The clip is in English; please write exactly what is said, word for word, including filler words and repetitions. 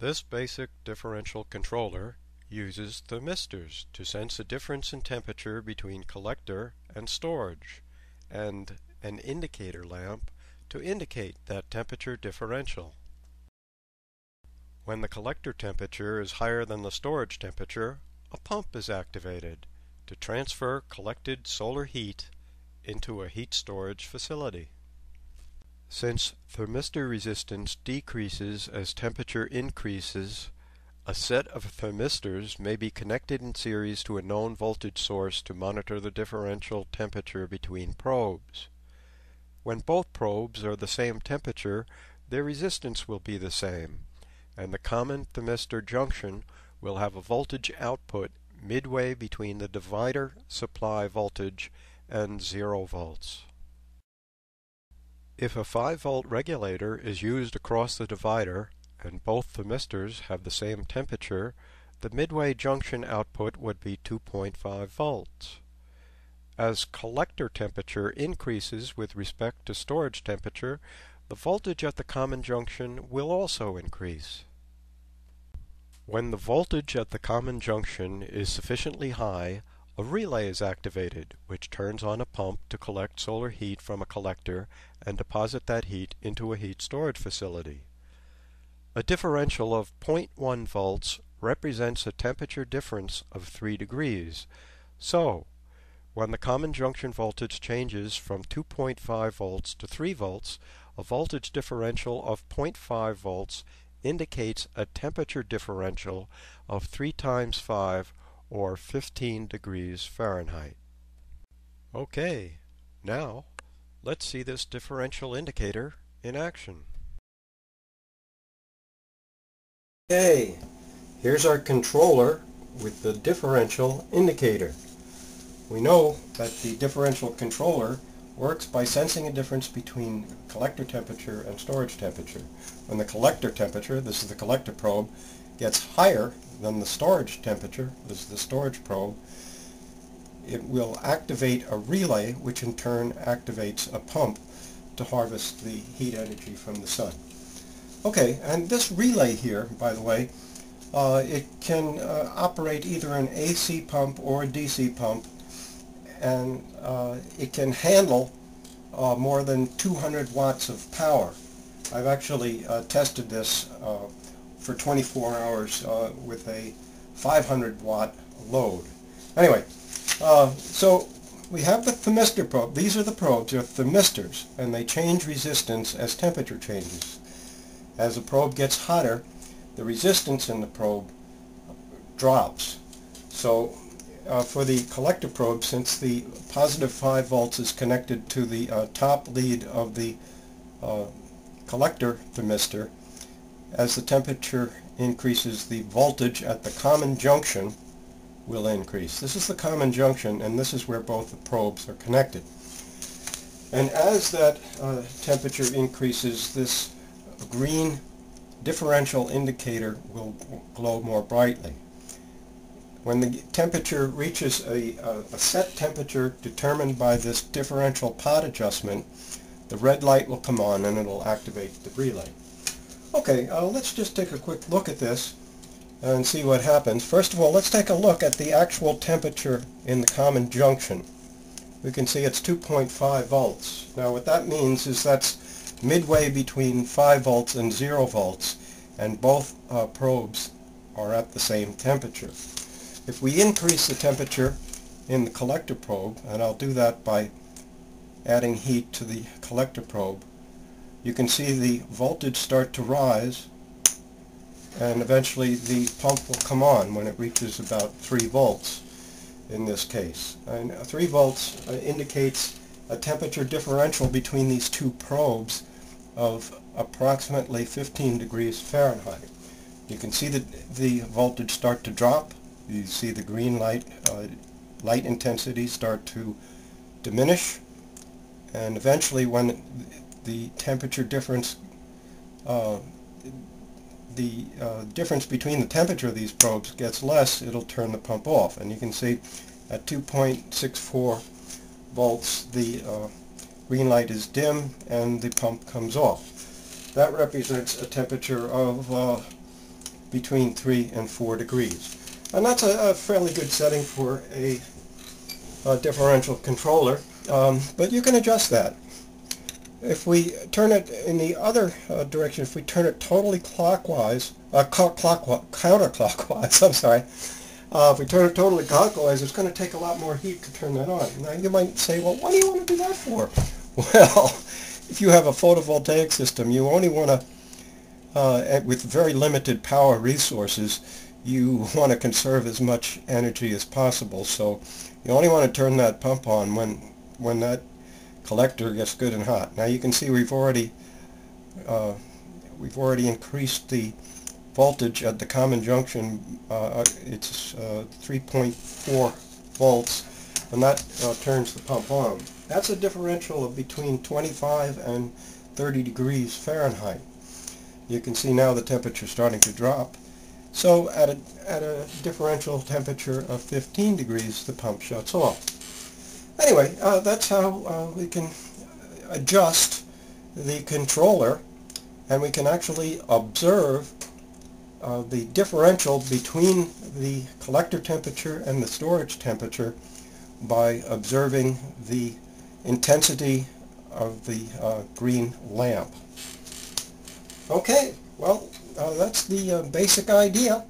This basic differential controller uses themistors to sense a difference in temperature between collector and storage, and an indicator lamp to indicate that temperature differential. When the collector temperature is higher than the storage temperature, a pump is activated to transfer collected solar heat into a heat storage facility. Since thermistor resistance decreases as temperature increases, a set of thermistors may be connected in series to a known voltage source to monitor the differential temperature between probes. When both probes are the same temperature, their resistance will be the same, and the common thermistor junction will have a voltage output midway between the divider supply voltage and zero volts. If a five volt regulator is used across the divider, and both thermistors have the same temperature, the midway junction output would be two point five volts. As collector temperature increases with respect to storage temperature, the voltage at the common junction will also increase. When the voltage at the common junction is sufficiently high, a relay is activated, which turns on a pump to collect solar heat from a collector and deposit that heat into a heat storage facility. A differential of zero point one volts represents a temperature difference of three degrees. So, when the common junction voltage changes from two point five volts to three volts, a voltage differential of zero point five volts indicates a temperature differential of three times five, or fifteen degrees Fahrenheit. Okay, now let's see this differential indicator in action. Okay, here's our controller with the differential indicator. We know that the differential controller works by sensing a difference between collector temperature and storage temperature. When the collector temperature, this is the collector probe, gets higher than the storage temperature, this is the storage probe, it will activate a relay, which in turn activates a pump to harvest the heat energy from the sun. Okay, and this relay here, by the way, uh, it can uh, operate either an A C pump or a D C pump, and uh, it can handle uh, more than two hundred watts of power. I've actually uh, tested this uh, for twenty-four hours uh, with a five hundred watt load. Anyway, uh, so we have the thermistor probe. These are the probes, they're thermistors, and they change resistance as temperature changes. As the probe gets hotter, the resistance in the probe drops. So uh, for the collector probe, since the positive five volts is connected to the uh, top lead of the uh, collector thermistor, as the temperature increases, the voltage at the common junction will increase. This is the common junction, and this is where both the probes are connected. And as that uh, temperature increases, this green differential indicator will glow more brightly. When the temperature reaches a, a, a set temperature determined by this differential pot adjustment, the red light will come on and it'll activate the relay. Okay, uh, let's just take a quick look at this and see what happens. First of all, let's take a look at the actual temperature in the common junction. We can see it's two point five volts. Now what that means is that's midway between five volts and zero volts, and both uh, probes are at the same temperature. If we increase the temperature in the collector probe, and I'll do that by adding heat to the collector probe, you can see the voltage start to rise, and eventually the pump will come on when it reaches about three volts in this case. And three volts indicates a temperature differential between these two probes of approximately fifteen degrees Fahrenheit. You can see the, the voltage start to drop. You see the green light, uh, light intensity start to diminish, and eventually when the temperature difference, uh, the uh, difference between the temperature of these probes gets less, it'll turn the pump off. And you can see at two point six four volts the uh, green light is dim and the pump comes off. That represents a temperature of uh, between three and four degrees. And that's a, a fairly good setting for a, a differential controller, um, but you can adjust that. If we turn it in the other uh, direction, if we turn it totally clockwise, uh, clockwise, counterclockwise, I'm sorry, uh, if we turn it totally clockwise, it's going to take a lot more heat to turn that on. Now you might say, well, what do you want to do that for? Well, if you have a photovoltaic system, you only want to, uh, with very limited power resources, you want to conserve as much energy as possible. So you only want to turn that pump on when, when that collector gets good and hot. Now you can see we've already uh, we've already increased the voltage at the common junction. Uh, it's uh, three point four volts, and that uh, turns the pump on. That's a differential of between twenty-five and thirty degrees Fahrenheit. You can see now the temperature starting to drop. So at a, at a differential temperature of fifteen degrees, the pump shuts off. Anyway, uh, that's how uh, we can adjust the controller, and we can actually observe uh, the differential between the collector temperature and the storage temperature by observing the intensity of the uh, green lamp. Okay, well, uh, that's the uh, basic idea.